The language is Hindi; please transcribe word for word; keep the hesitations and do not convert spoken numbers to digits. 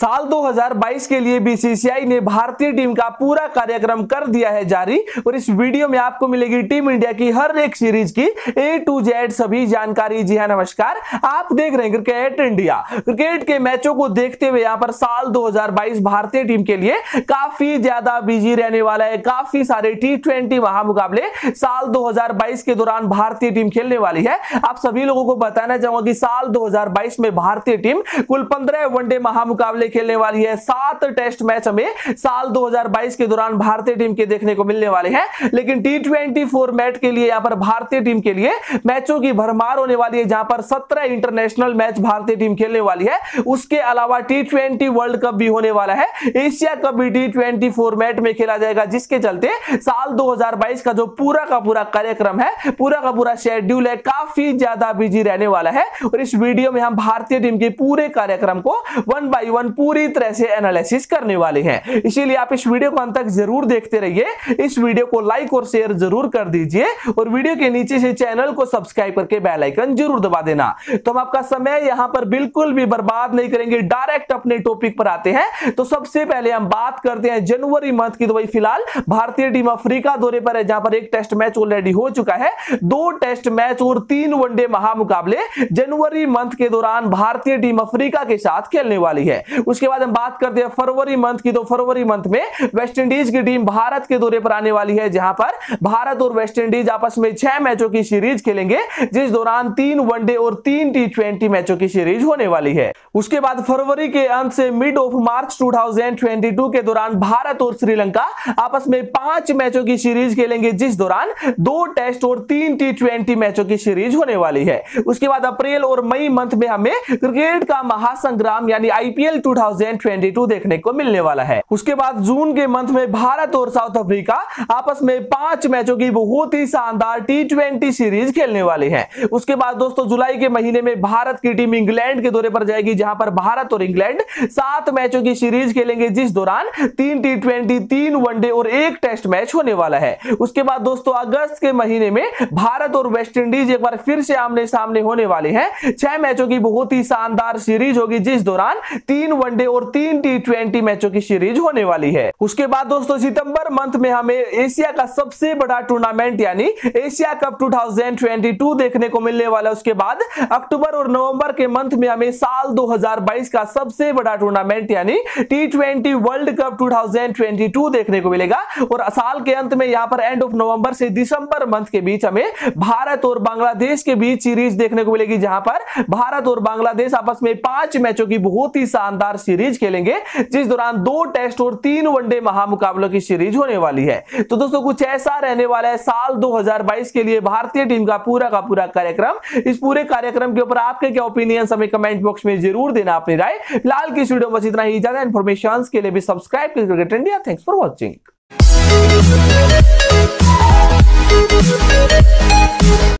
साल दो हज़ार बाईस के लिए बीसीसीआई ने भारतीय टीम का पूरा कार्यक्रम कर दिया है जारी, और इस वीडियो में आपको मिलेगी टीम इंडिया की हर एक सीरीज की ए टू जेड सभी जानकारी। जी हां नमस्कार, आप देख रहे हैं क्रिकेट इंडिया। क्रिकेट के मैचों को देखते हुए यहां पर साल दो हज़ार बाईस भारतीय टीम के लिए काफी ज्यादा बिजी रहने वाला है। काफी सारे टी ट्वेंटी महामुकाबले साल दो हज़ार बाईस के दौरान भारतीय टीम खेलने वाली है। आप सभी लोगों को बताना चाहूंगा कि साल दो हज़ार बाईस में भारतीय टीम कुल पंद्रह वनडे महामुकाबले खेलने वाली है। सात टेस्ट मैच हमें साल दो हज़ार बाईस के दौरान भारतीय टीम के देखने को मिलने वाले हैं, लेकिन टी ट्वेंटी फॉर्मेट के लिए यहां पर भारतीय टीम के लिए मैचों की भरमार होने वाली है, जहां पर सत्रह इंटरनेशनल मैच भारतीय टीम खेलने वाली है। उसके अलावा टी ट्वेंटी वर्ल्ड कप भी होने वाला है, एशिया कप भी टी ट्वेंटी फॉर्मेट में खेला जाएगा, जिसके चलते साल दो हज़ार बाईस का जो पूरा का पूरा कार्यक्रम है, पूरा का पूरा शेड्यूल है, काफी ज्यादा बिजी रहने वाला है। और इस वीडियो में हम भारतीय टीम के पूरे कार्यक्रम को वन बाई वन पूरी तरह से एनालिसिस करने वाले हैं, इसीलिए आप इस वीडियो को अंत तक जरूर देखते रहिए। इस वीडियो को लाइक और शेयर जरूर कर दीजिए, और वीडियो के नीचे से चैनल को सब्सक्राइब करके बेल आइकन जरूर दबा देना। तो हम आपका समय यहां पर बिल्कुल भी बर्बाद नहीं करेंगे, डायरेक्ट अपने टॉपिक पर आते हैं। तो सबसे पहले हम बात करते हैं जनवरी मंथ की। तो भाई फिलहाल भारतीय टीम अफ्रीका दौरे पर है, जहां पर एक टेस्ट मैच ऑलरेडी हो चुका है। दो टेस्ट मैच और तीन वनडे महामुकाबले जनवरी मंथ के दौरान भारतीय टीम अफ्रीका के साथ खेलने वाली है। उसके बाद हम बात करते हैं फरवरी मंथ की। तो फरवरी मंथ में वेस्टइंडीज की टीम भारत के दौरे पर आने वाली है, जहां पर भारत और वेस्टइंडीज आपस में छह मैचों की सीरीज खेलेंगे, जिस दौरान तीन वनडे और तीन टी ट्वेंटी मैचों की सीरीज होने वाली है। उसके बाद फरवरी के अंत से मिड ऑफ मार्च दो हज़ार बाईस के दौरान भारत और श्रीलंका आपस में पांच मैचों की सीरीज खेलेंगे, जिस दौरान दो टेस्ट और तीन टी ट्वेंटी मैचों की सीरीज होने वाली है। उसके बाद अप्रैल और मई मंथ में हमें क्रिकेट का महासंग्राम यानी आईपीएल दो हज़ार बाईस देखने को मिलने वाला है। उसके बाद जून के मंथ में भारत और साउथ अफ्रीका आपस में पांच मैचों की बहुत ही शानदार टी ट्वेंटी सीरीज खेलने वाले हैं। उसके बाद दोस्तों जुलाई के महीने में भारत की टीम इंग्लैंड के दौरे पर जाएगी, जहां पर भारत और इंग्लैंड सात मैचों की सीरीज खेलेंगे, जिस दौरान तीन टी ट्वेंटी, तीन वनडे और एक टेस्ट मैच होने वाला है। उसके बाद दोस्तों अगस्त के महीने में भारत और वेस्टइंडीज एक बार फिर से आमने सामने होने वाले हैं। छह मैचों की बहुत ही शानदार सीरीज होगी, जिस दौरान तीन वनडे और तीन टी ट्वेंटी मैचों की सीरीज होने वाली है। उसके बाद दोस्तों सितंबर मंथ में हमें एशिया का सबसे बड़ा टूर्नामेंट यानी एशिया कप दो हज़ार बाईस देखने को मिलने वाला है। उसके बाद अक्टूबर और नवंबर के मंथ में हमें साल दो हज़ार बाईस का सबसे बड़ा टूर्नामेंट यानी टी ट्वेंटी वर्ल्ड कप दो हज़ार बाईस देखने को मिलेगा, और साल के अंत में यहां पर एंड ऑफ नवंबर से दिसंबर मंथ के बीच हमें भारत और बांग्लादेश के बीच सीरीज देखने को मिलेगी, जहां पर भारत और बांग्लादेश आपस में पांच मैचों की बहुत ही शानदार सीरीज खेलेंगे, जिस दौरान दो टेस्ट और तीन वनडे महामुकाबलों की सीरीज होने वाली है। तो दोस्तों कुछ ऐसा रहने वाला है साल दो हज़ार बाईस के लिए भारतीय टीम का पूरा का पूरा कार्यक्रम। इस पूरे कार्यक्रम के ऊपर आपके क्या ओपिनियंस हमें कमेंट बॉक्स में जरूर देना अपनी राय। फिलहाल की वीडियो में बस इतना ही, ज्यादा इंफॉर्मेशन के लिए भी सब्सक्राइब कीजिए cricket India. Thanks for watching.